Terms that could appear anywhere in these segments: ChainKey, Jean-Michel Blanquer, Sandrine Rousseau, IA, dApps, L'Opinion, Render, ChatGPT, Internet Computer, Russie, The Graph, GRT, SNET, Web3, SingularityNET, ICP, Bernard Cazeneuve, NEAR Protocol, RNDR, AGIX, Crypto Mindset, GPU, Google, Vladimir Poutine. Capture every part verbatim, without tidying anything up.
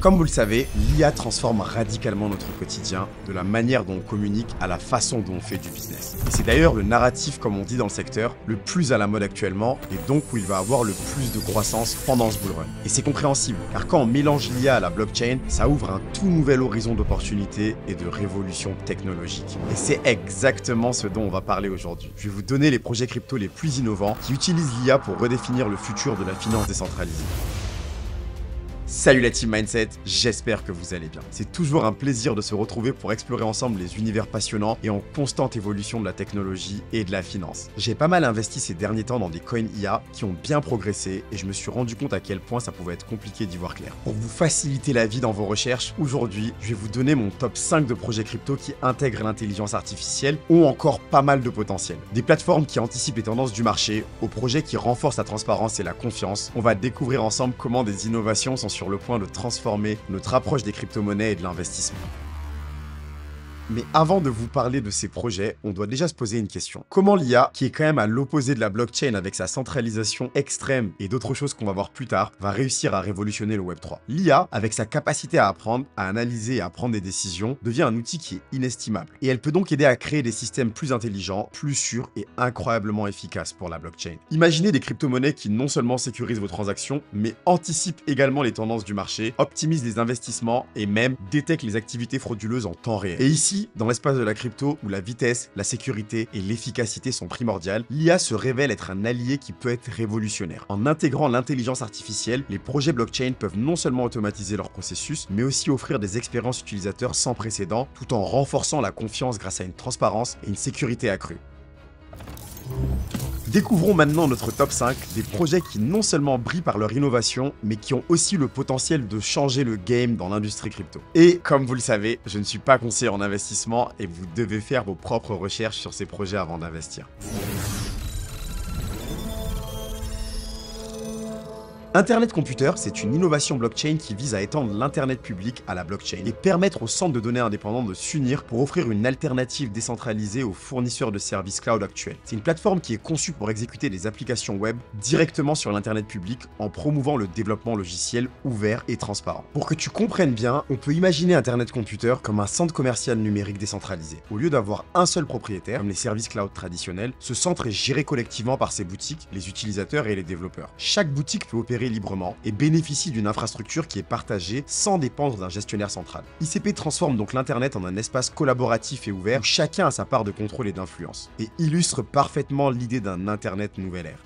Comme vous le savez, l'I A transforme radicalement notre quotidien, de la manière dont on communique à la façon dont on fait du business. Et c'est d'ailleurs le narratif, comme on dit dans le secteur, le plus à la mode actuellement et donc où il va avoir le plus de croissance pendant ce bull run. Et c'est compréhensible, car quand on mélange l'I A à la blockchain, ça ouvre un tout nouvel horizon d'opportunités et de révolution technologique. Et c'est exactement ce dont on va parler aujourd'hui. Je vais vous donner les projets crypto les plus innovants qui utilisent l'I A pour redéfinir le futur de la finance décentralisée. Salut la team Mindset, j'espère que vous allez bien. C'est toujours un plaisir de se retrouver pour explorer ensemble les univers passionnants et en constante évolution de la technologie et de la finance. J'ai pas mal investi ces derniers temps dans des coins I A qui ont bien progressé et je me suis rendu compte à quel point ça pouvait être compliqué d'y voir clair. Pour vous faciliter la vie dans vos recherches, aujourd'hui, je vais vous donner mon top cinq de projets crypto qui intègrent l'intelligence artificielle ou encore pas mal de potentiel. Des plateformes qui anticipent les tendances du marché, aux projets qui renforcent la transparence et la confiance, on va découvrir ensemble comment des innovations sont sur le point de transformer notre approche des crypto-monnaies et de l'investissement. Mais avant de vous parler de ces projets, on doit déjà se poser une question. Comment l'I A, qui est quand même à l'opposé de la blockchain avec sa centralisation extrême et d'autres choses qu'on va voir plus tard, va réussir à révolutionner le web trois? L'I A, avec sa capacité à apprendre, à analyser et à prendre des décisions, devient un outil qui est inestimable. Et elle peut donc aider à créer des systèmes plus intelligents, plus sûrs et incroyablement efficaces pour la blockchain. Imaginez des crypto-monnaies qui non seulement sécurisent vos transactions, mais anticipent également les tendances du marché, optimisent les investissements et même détectent les activités frauduleuses en temps réel. Et ici, dans l'espace de la crypto où la vitesse, la sécurité et l'efficacité sont primordiales, l'I A se révèle être un allié qui peut être révolutionnaire. En intégrant l'intelligence artificielle, les projets blockchain peuvent non seulement automatiser leurs processus, mais aussi offrir des expériences utilisateurs sans précédent, tout en renforçant la confiance grâce à une transparence et une sécurité accrue. Découvrons maintenant notre top cinq des projets qui non seulement brillent par leur innovation, mais qui ont aussi le potentiel de changer le game dans l'industrie crypto. Et comme vous le savez, je ne suis pas conseiller en investissement et vous devez faire vos propres recherches sur ces projets avant d'investir. Internet Computer, c'est une innovation blockchain qui vise à étendre l'Internet public à la blockchain et permettre aux centres de données indépendants de s'unir pour offrir une alternative décentralisée aux fournisseurs de services cloud actuels. C'est une plateforme qui est conçue pour exécuter des applications web directement sur l'Internet public en promouvant le développement logiciel ouvert et transparent. Pour que tu comprennes bien, on peut imaginer Internet Computer comme un centre commercial numérique décentralisé. Au lieu d'avoir un seul propriétaire, comme les services cloud traditionnels, ce centre est géré collectivement par ses boutiques, les utilisateurs et les développeurs. Chaque boutique peut opérer librement et bénéficie d'une infrastructure qui est partagée sans dépendre d'un gestionnaire central. I C P transforme donc l'Internet en un espace collaboratif et ouvert où chacun a sa part de contrôle et d'influence, et illustre parfaitement l'idée d'un Internet nouvelle ère.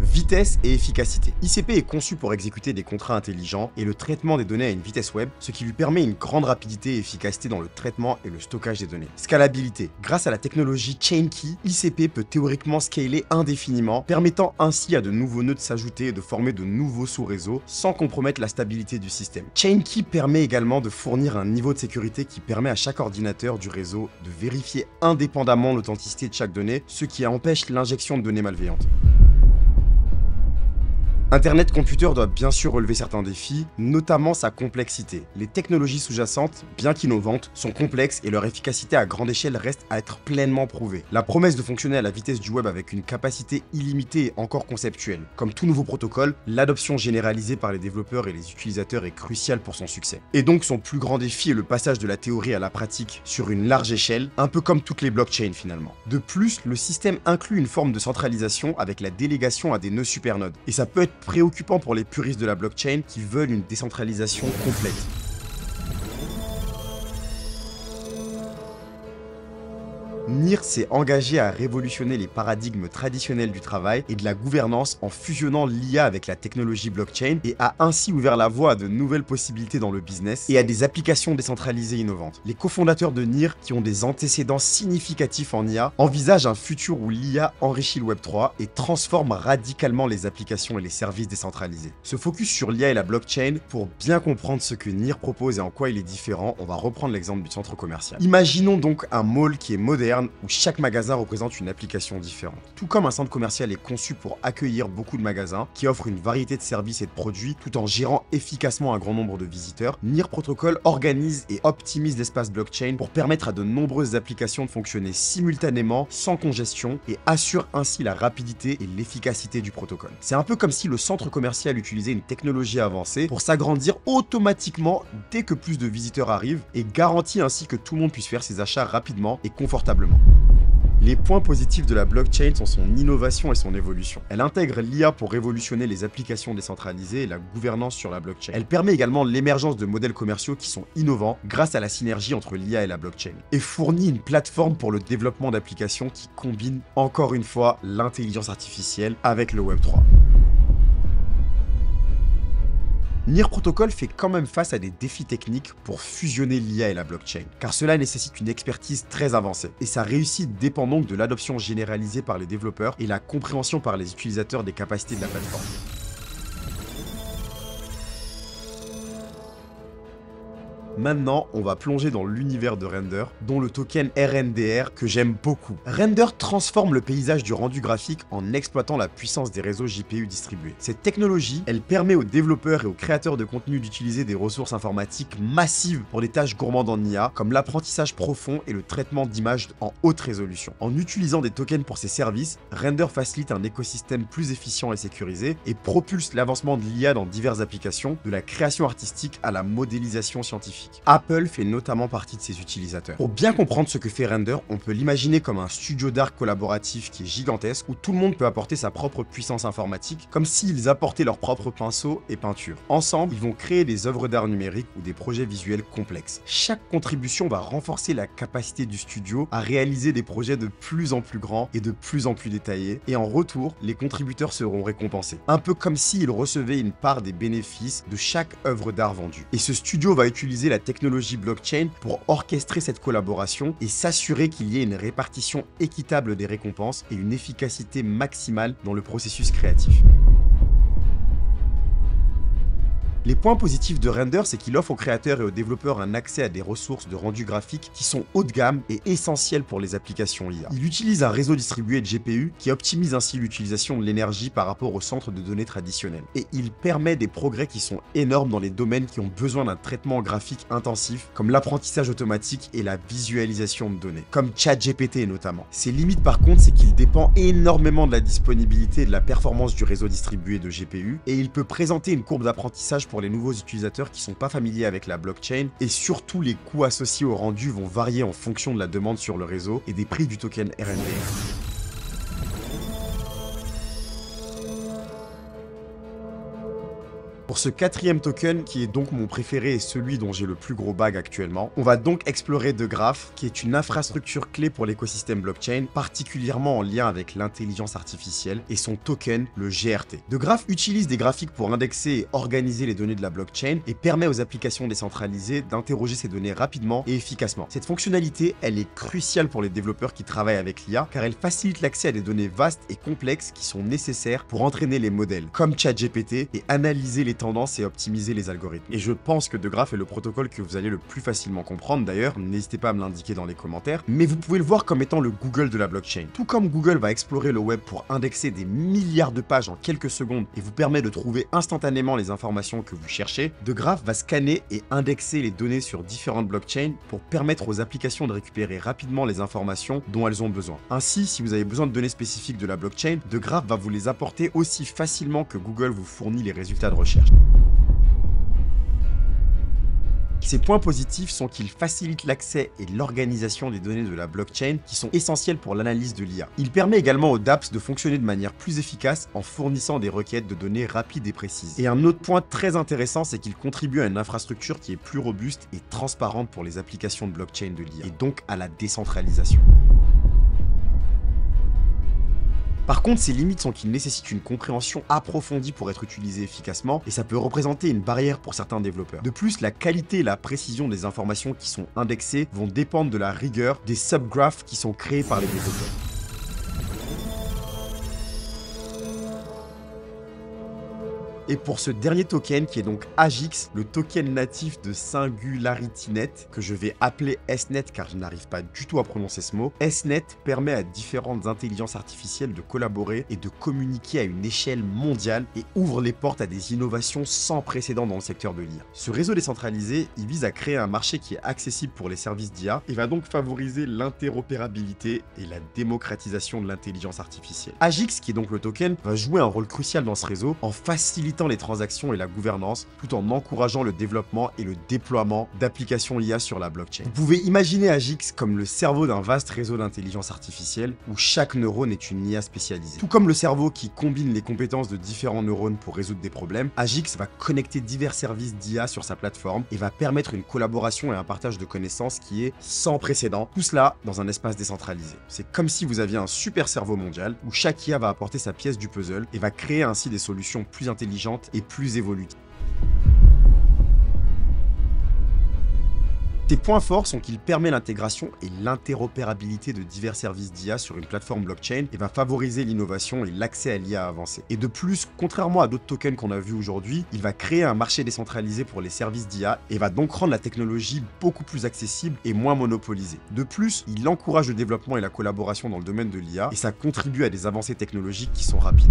Vitesse et efficacité. I C P est conçu pour exécuter des contrats intelligents et le traitement des données à une vitesse web, ce qui lui permet une grande rapidité et efficacité dans le traitement et le stockage des données. Scalabilité. Grâce à la technologie ChainKey, I C P peut théoriquement scaler indéfiniment, permettant ainsi à de nouveaux nœuds de s'ajouter et de former de nouveaux sous-réseaux sans compromettre la stabilité du système. ChainKey permet également de fournir un niveau de sécurité qui permet à chaque ordinateur du réseau de vérifier indépendamment l'authenticité de chaque donnée, ce qui empêche l'injection de données malveillantes. Internet Computer doit bien sûr relever certains défis, notamment sa complexité. Les technologies sous-jacentes, bien qu'innovantes, sont complexes et leur efficacité à grande échelle reste à être pleinement prouvée. La promesse de fonctionner à la vitesse du web avec une capacité illimitée est encore conceptuelle. Comme tout nouveau protocole, l'adoption généralisée par les développeurs et les utilisateurs est cruciale pour son succès. Et donc son plus grand défi est le passage de la théorie à la pratique sur une large échelle, un peu comme toutes les blockchains finalement. De plus, le système inclut une forme de centralisation avec la délégation à des nœuds supernodes, et ça peut être préoccupant pour les puristes de la blockchain qui veulent une décentralisation complète. N E A R s'est engagé à révolutionner les paradigmes traditionnels du travail et de la gouvernance en fusionnant l'I A avec la technologie blockchain et a ainsi ouvert la voie à de nouvelles possibilités dans le business et à des applications décentralisées innovantes. Les cofondateurs de N E A R, qui ont des antécédents significatifs en I A, envisagent un futur où l'I A enrichit le web trois et transforme radicalement les applications et les services décentralisés. Se focus sur l'I A et la blockchain, pour bien comprendre ce que N E A R propose et en quoi il est différent, on va reprendre l'exemple du centre commercial. Imaginons donc un mall qui est moderne, moderne où chaque magasin représente une application différente. Tout comme un centre commercial est conçu pour accueillir beaucoup de magasins, qui offrent une variété de services et de produits tout en gérant efficacement un grand nombre de visiteurs, NEAR Protocol organise et optimise l'espace blockchain pour permettre à de nombreuses applications de fonctionner simultanément, sans congestion, et assure ainsi la rapidité et l'efficacité du protocole. C'est un peu comme si le centre commercial utilisait une technologie avancée pour s'agrandir automatiquement dès que plus de visiteurs arrivent et garantit ainsi que tout le monde puisse faire ses achats rapidement et confortablement. Les points positifs de la blockchain sont son innovation et son évolution. Elle intègre l'I A pour révolutionner les applications décentralisées et la gouvernance sur la blockchain. Elle permet également l'émergence de modèles commerciaux qui sont innovants grâce à la synergie entre l'I A et la blockchain, et fournit une plateforme pour le développement d'applications qui combinent encore une fois l'intelligence artificielle avec le Web trois. NEAR Protocol fait quand même face à des défis techniques pour fusionner l'I A et la blockchain, car cela nécessite une expertise très avancée, et sa réussite dépend donc de l'adoption généralisée par les développeurs et la compréhension par les utilisateurs des capacités de la plateforme. Maintenant, on va plonger dans l'univers de Render, dont le token R N D R que j'aime beaucoup. Render transforme le paysage du rendu graphique en exploitant la puissance des réseaux G P U distribués. Cette technologie, elle permet aux développeurs et aux créateurs de contenu d'utiliser des ressources informatiques massives pour des tâches gourmandes en I A, comme l'apprentissage profond et le traitement d'images en haute résolution. En utilisant des tokens pour ces services, Render facilite un écosystème plus efficient et sécurisé et propulse l'avancement de l'I A dans diverses applications, de la création artistique à la modélisation scientifique. Apple fait notamment partie de ses utilisateurs. Pour bien comprendre ce que fait Render, on peut l'imaginer comme un studio d'art collaboratif qui est gigantesque où tout le monde peut apporter sa propre puissance informatique, comme s'ils apportaient leurs propres pinceaux et peintures. Ensemble, ils vont créer des œuvres d'art numérique ou des projets visuels complexes. Chaque contribution va renforcer la capacité du studio à réaliser des projets de plus en plus grands et de plus en plus détaillés, et en retour, les contributeurs seront récompensés. Un peu comme s'ils recevaient une part des bénéfices de chaque œuvre d'art vendue. Et ce studio va utiliser la technologie blockchain pour orchestrer cette collaboration et s'assurer qu'il y ait une répartition équitable des récompenses et une efficacité maximale dans le processus créatif. Les points positifs de Render, c'est qu'il offre aux créateurs et aux développeurs un accès à des ressources de rendu graphique qui sont haut de gamme et essentielles pour les applications I A. Il utilise un réseau distribué de G P U qui optimise ainsi l'utilisation de l'énergie par rapport aux centres de données traditionnels. Et il permet des progrès qui sont énormes dans les domaines qui ont besoin d'un traitement graphique intensif, comme l'apprentissage automatique et la visualisation de données, comme ChatGPT notamment. Ses limites par contre, c'est qu'il dépend énormément de la disponibilité et de la performance du réseau distribué de G P U, et il peut présenter une courbe d'apprentissage pour les nouveaux utilisateurs qui sont pas familiers avec la blockchain, et surtout les coûts associés au rendu vont varier en fonction de la demande sur le réseau et des prix du token R N D R. Pour ce quatrième token, qui est donc mon préféré et celui dont j'ai le plus gros bag actuellement, on va donc explorer The Graph, qui est une infrastructure clé pour l'écosystème blockchain, particulièrement en lien avec l'intelligence artificielle, et son token, le G R T. The Graph utilise des graphiques pour indexer et organiser les données de la blockchain et permet aux applications décentralisées d'interroger ces données rapidement et efficacement. Cette fonctionnalité, elle est cruciale pour les développeurs qui travaillent avec l'I A, car elle facilite l'accès à des données vastes et complexes qui sont nécessaires pour entraîner les modèles, comme ChatGPT, et analyser les tendances et optimiser les algorithmes. Et je pense que The Graph est le protocole que vous allez le plus facilement comprendre, d'ailleurs, n'hésitez pas à me l'indiquer dans les commentaires, mais vous pouvez le voir comme étant le Google de la blockchain. Tout comme Google va explorer le web pour indexer des milliards de pages en quelques secondes et vous permet de trouver instantanément les informations que vous cherchez, The Graph va scanner et indexer les données sur différentes blockchains pour permettre aux applications de récupérer rapidement les informations dont elles ont besoin. Ainsi, si vous avez besoin de données spécifiques de la blockchain, The Graph va vous les apporter aussi facilement que Google vous fournit les résultats de recherche. Ses points positifs sont qu'il facilite l'accès et l'organisation des données de la blockchain qui sont essentielles pour l'analyse de l'I A. Il permet également aux dApps de fonctionner de manière plus efficace en fournissant des requêtes de données rapides et précises. Et un autre point très intéressant, c'est qu'il contribue à une infrastructure qui est plus robuste et transparente pour les applications de blockchain de l'I A, et donc à la décentralisation. Par contre, ses limites sont qu'il nécessite une compréhension approfondie pour être utilisé efficacement, et ça peut représenter une barrière pour certains développeurs. De plus, la qualité et la précision des informations qui sont indexées vont dépendre de la rigueur des subgraphes qui sont créés par les développeurs. Et pour ce dernier token, qui est donc A G I X, le token natif de SingularityNET, que je vais appeler S N E T car je n'arrive pas du tout à prononcer ce mot, S N E T permet à différentes intelligences artificielles de collaborer et de communiquer à une échelle mondiale et ouvre les portes à des innovations sans précédent dans le secteur de l'I A. Ce réseau décentralisé, il vise à créer un marché qui est accessible pour les services d'I A et va donc favoriser l'interopérabilité et la démocratisation de l'intelligence artificielle. A G I X, qui est donc le token, va jouer un rôle crucial dans ce réseau en facilitant les transactions et la gouvernance tout en encourageant le développement et le déploiement d'applications I A sur la blockchain. Vous pouvez imaginer A G I X comme le cerveau d'un vaste réseau d'intelligence artificielle où chaque neurone est une I A spécialisée. Tout comme le cerveau qui combine les compétences de différents neurones pour résoudre des problèmes, A G I X va connecter divers services d'I A sur sa plateforme et va permettre une collaboration et un partage de connaissances qui est sans précédent, tout cela dans un espace décentralisé. C'est comme si vous aviez un super cerveau mondial où chaque I A va apporter sa pièce du puzzle et va créer ainsi des solutions plus intelligentes et plus évolutives. Ses points forts sont qu'il permet l'intégration et l'interopérabilité de divers services d'I A sur une plateforme blockchain et va favoriser l'innovation et l'accès à l'I A avancée. Et de plus, contrairement à d'autres tokens qu'on a vus aujourd'hui, il va créer un marché décentralisé pour les services d'I A et va donc rendre la technologie beaucoup plus accessible et moins monopolisée. De plus, il encourage le développement et la collaboration dans le domaine de l'I A et ça contribue à des avancées technologiques qui sont rapides.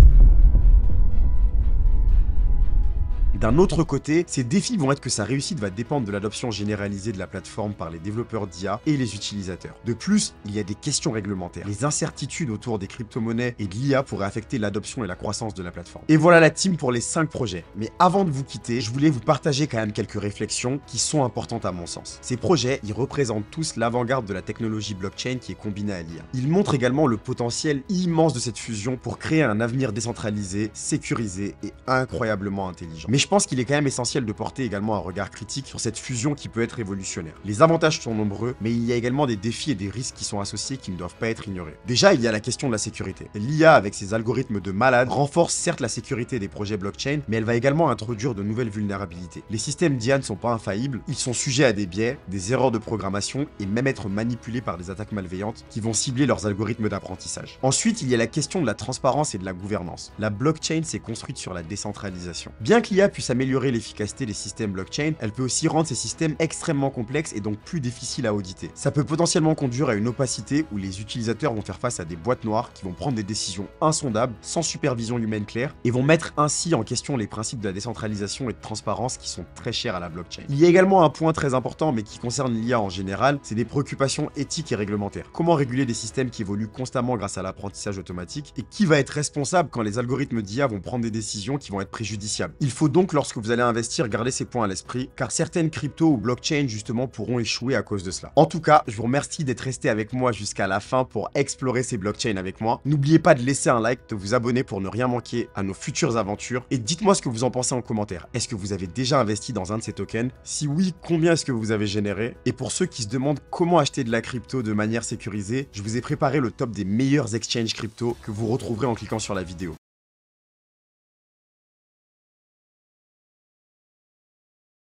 D'un autre côté, ces défis vont être que sa réussite va dépendre de l'adoption généralisée de la plateforme par les développeurs d'I A et les utilisateurs. De plus, il y a des questions réglementaires. Les incertitudes autour des crypto-monnaies et de l'I A pourraient affecter l'adoption et la croissance de la plateforme. Et voilà la team pour les cinq projets. Mais avant de vous quitter, je voulais vous partager quand même quelques réflexions qui sont importantes à mon sens. Ces projets, ils représentent tous l'avant-garde de la technologie blockchain qui est combinée à l'I A. Ils montrent également le potentiel immense de cette fusion pour créer un avenir décentralisé, sécurisé et incroyablement intelligent. Mais je Je pense qu'il est quand même essentiel de porter également un regard critique sur cette fusion qui peut être révolutionnaire. Les avantages sont nombreux, mais il y a également des défis et des risques qui sont associés qui ne doivent pas être ignorés. Déjà, il y a la question de la sécurité. L'I A avec ses algorithmes de malade renforce certes la sécurité des projets blockchain, mais elle va également introduire de nouvelles vulnérabilités. Les systèmes d'I A ne sont pas infaillibles, ils sont sujets à des biais, des erreurs de programmation et même être manipulés par des attaques malveillantes qui vont cibler leurs algorithmes d'apprentissage. Ensuite, il y a la question de la transparence et de la gouvernance. La blockchain s'est construite sur la décentralisation. Bien que l'I A puisse améliorer l'efficacité des systèmes blockchain, elle peut aussi rendre ces systèmes extrêmement complexes et donc plus difficiles à auditer. Ça peut potentiellement conduire à une opacité où les utilisateurs vont faire face à des boîtes noires qui vont prendre des décisions insondables, sans supervision humaine claire, et vont mettre ainsi en question les principes de la décentralisation et de transparence qui sont très chers à la blockchain. Il y a également un point très important mais qui concerne l'I A en général, c'est des préoccupations éthiques et réglementaires. Comment réguler des systèmes qui évoluent constamment grâce à l'apprentissage automatique et qui va être responsable quand les algorithmes d'I A vont prendre des décisions qui vont être préjudiciables? Il faut donc, lorsque vous allez investir, garder ces points à l'esprit, car certaines cryptos ou blockchains justement pourront échouer à cause de cela. En tout cas, je vous remercie d'être resté avec moi jusqu'à la fin pour explorer ces blockchains avec moi. N'oubliez pas de laisser un like, de vous abonner pour ne rien manquer à nos futures aventures. Et dites-moi ce que vous en pensez en commentaire. Est-ce que vous avez déjà investi dans un de ces tokens? Si oui, combien est-ce que vous avez généré? Et pour ceux qui se demandent comment acheter de la crypto de manière sécurisée, je vous ai préparé le top des meilleurs exchanges crypto que vous retrouverez en cliquant sur la vidéo.